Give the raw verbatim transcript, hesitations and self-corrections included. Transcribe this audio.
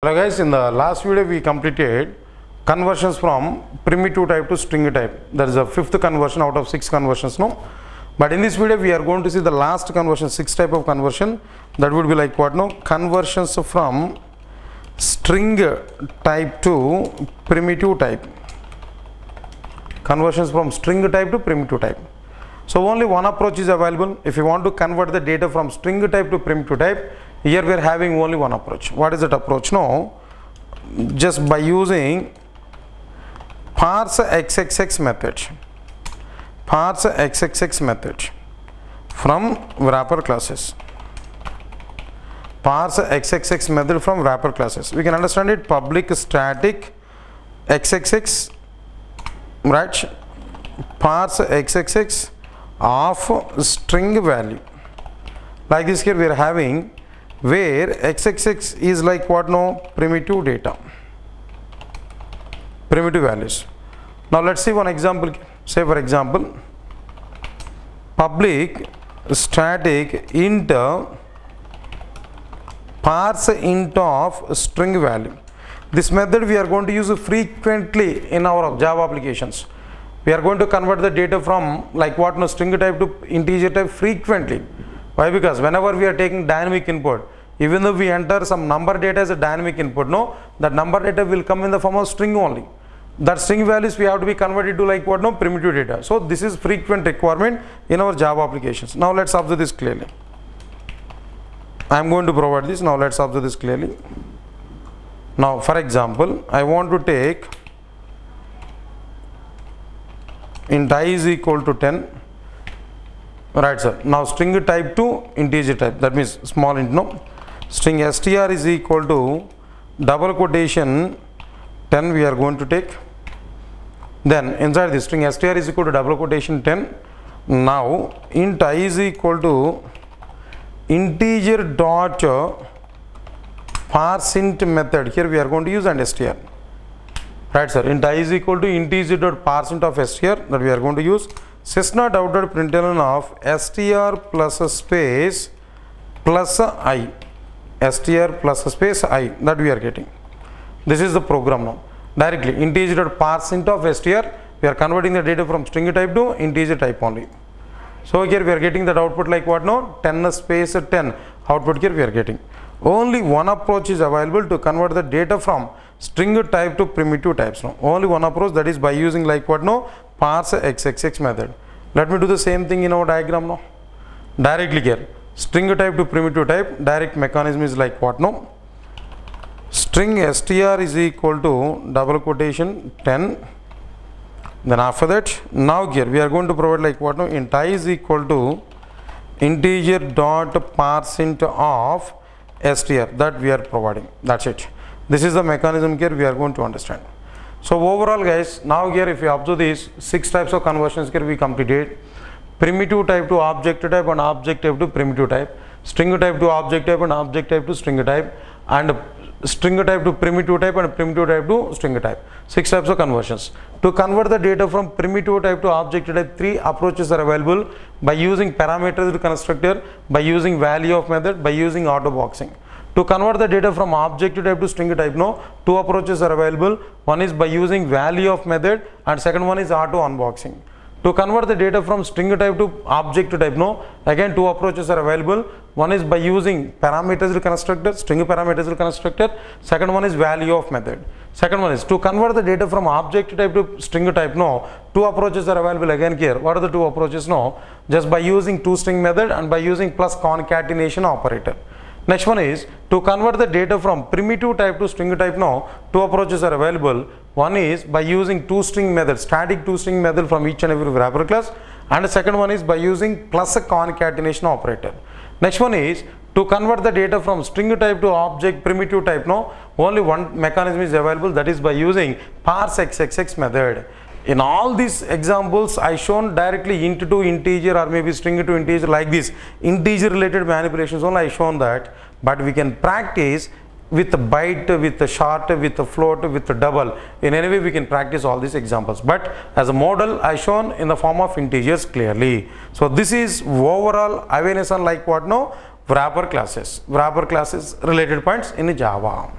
Hello guys, in the last video we completed conversions from primitive type to string type. That is the fifth conversion out of six conversions. No, but in this video we are going to see the last conversion, sixth type of conversion. That would be like what? No, conversions from string type to primitive type. Conversions from string type to primitive type. So only one approach is available. If you want to convert the data from string type to primitive type, here we are having only one approach. What is that approach? No, just by using parse xxx method, parse xxx method from wrapper classes, parse xxx method from wrapper classes. We can understand it. Public static xxx, right? Parse xxx of string value. Like this, here we are having, where xxx is like what? No, primitive data, primitive values. Now let's see one example. Say for example, public static int parse int of string value. This method we are going to use frequently in our Java applications. We are going to convert the data from like what? No, string type to integer type frequently. Why? Because whenever we are taking dynamic input, even though we enter some number data as a dynamic input, no, that number data will come in the form of string only. That string values we have to be converted to like what? No, primitive data. So this is frequent requirement in our Java applications. Now let's observe this clearly. I am going to provide this. Now let's observe this clearly. Now for example, I want to take int I is equal to ten. Right sir. Now string type to integer type, that means small int. No, string str is equal to double quotation ten we are going to take. Then inside this string str is equal to double quotation ten. Now int I is equal to integer dot parse int method, here we are going to use and str. Right sir. Int I is equal to integer dot parse int of str, that we are going to use. Sysna dotted println of str plus space plus I, str plus space I, that we are getting. This is the program now. Directly integer parse int of str, we are converting the data from string type to integer type only. So here we are getting that output like what? No, ten space ten output here we are getting. Only one approach is available to convert the data from string type to primitive types. No, only one approach, that is by using like what? No, parse xxx method. Let me do the same thing in our diagram now. Directly here, string type to primitive type, direct mechanism is like what? No, string str is equal to double quotation ten. Then after that, now here we are going to provide like what? No, int I is equal to integer dot parse int of str, that we are providing. That's it. This is the mechanism here we are going to understand. So overall guys, now here if you observe these six types of conversions here we completed: primitive type to object type and object type to primitive type, string type to object type and object type to string type, and string type to primitive type and primitive type to string type. Six types of conversions. To convert the data from primitive type to object type, three approaches are available: by using parameterized constructor, by using value of method, by using auto boxing. To convert the data from object type to string type, no, two approaches are available. One is by using value of method and second one is auto unboxing. To convert the data from string type to object type, no, again two approaches are available. One is by using parameters constructor, string parameters constructor. Second one is value of method. Second one is to convert the data from object type to string type, no, two approaches are available again here. What are the two approaches? No, just by using toString method and by using plus concatenation operator. Next one is to convert the data from primitive type to string type, now two approaches are available. One is by using toString method, static toString method from each and every wrapper class, and the second one is by using plus a concatenation operator. Next one is to convert the data from string type to object primitive type, now only one mechanism is available, that is by using parse xxx method. In all these examples, I shown directly int to integer or maybe string to integer, like this integer related manipulations only I shown that. But we can practice with a byte, with a short, with a float, with a double. In any way we can practice all these examples. But as a model I shown in the form of integers clearly. So this is overall awareness on like what? No, wrapper classes, wrapper classes related points in Java.